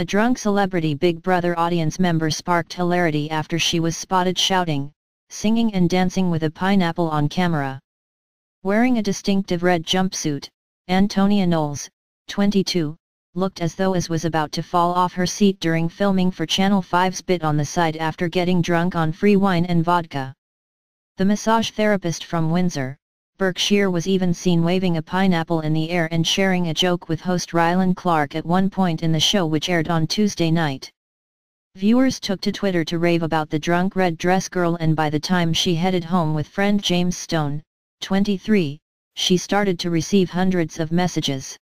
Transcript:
A drunk celebrity Big Brother audience member sparked hilarity after she was spotted shouting, singing and dancing with a pineapple on camera. Wearing a distinctive red jumpsuit, Antonia Knowles, 22, looked as though she was about to fall off her seat during filming for Channel 5's Bit on the Side after getting drunk on free wine and vodka. The massage therapist from Windsor, Berkshire was even seen waving a pineapple in the air and sharing a joke with host Rylan Clark at one point in the show, which aired on Tuesday night. Viewers took to Twitter to rave about the drunk red dress girl, and by the time she headed home with friend James Stone, 23, she started to receive hundreds of messages.